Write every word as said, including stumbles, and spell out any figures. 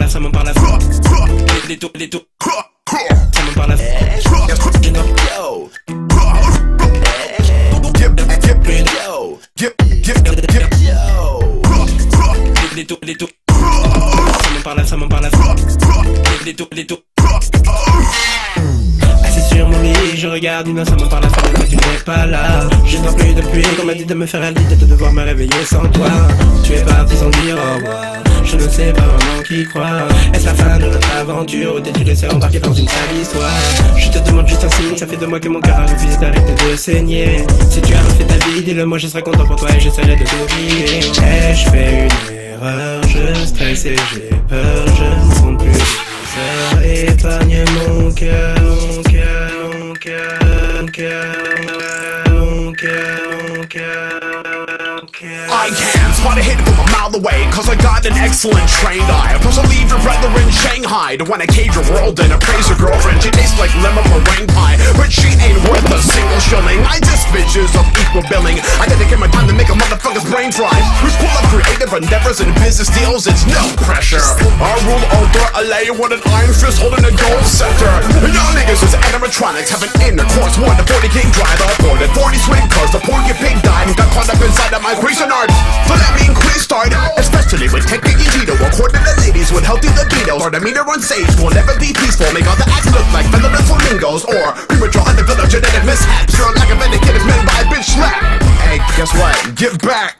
là, ça monte par là. Les tours, les tours. Ça monte par là. Les tours, les tours. Ça monte par là, ça monte par là. Les tours, les tours. Sur mon lit, je regarde une ça me parle à fenêtre, mais tu n'es pas là. Je n'en plus depuis qu'on m'a dit de me faire un lit et de devoir me réveiller sans toi. Tu es parti sans dire au revoir. Je ne sais pas vraiment qui croire. Est-ce la fin de notre aventure ou t'es-tu laissé embarquer dans une sale histoire? Je te demande juste un signe, ça fait de moi que mon cœur refuse d'arrêter de saigner. Si tu as refait ta vie, dis-le moi, je serai content pour toi et j'essaierai de t'oublier. Et je fais une erreur, je stresse et j'ai peur, je ne sens plus. Épargne mon cœur, mon cœur, mon cœur, mon cœur, mon cœur, mon cœur, mon cœur. I can't spot a hit from a mile away, cause I got an excellent trained eye. Of course I leave your brother in Shanghai, to want to cage your world and appraise your girlfriend. She tastes like lemon meringue pie, but she ain't worth a single shilling. I just bitches of equal billing. I dedicate my time to make a motherfucker's brain fry. We pull up creative endeavors and business deals, it's no pressure. I rule over a layer with an iron fist holding a gold scepter. Y'all niggas is animatronics, have an intercourse more than forty King drive. I boarded forty swing cars, the porky pig died and got caught up inside of my Grecian art. So let me increase start, especially with technique and Tito. According to ladies with healthy libidos, our demeanor on stage will never be peaceful. Make all the acts look like feminine flamingos or premature underdeveloped genetic mishaps. You're like a vindicated man by a bitch slap. Hey, guess what? Give back.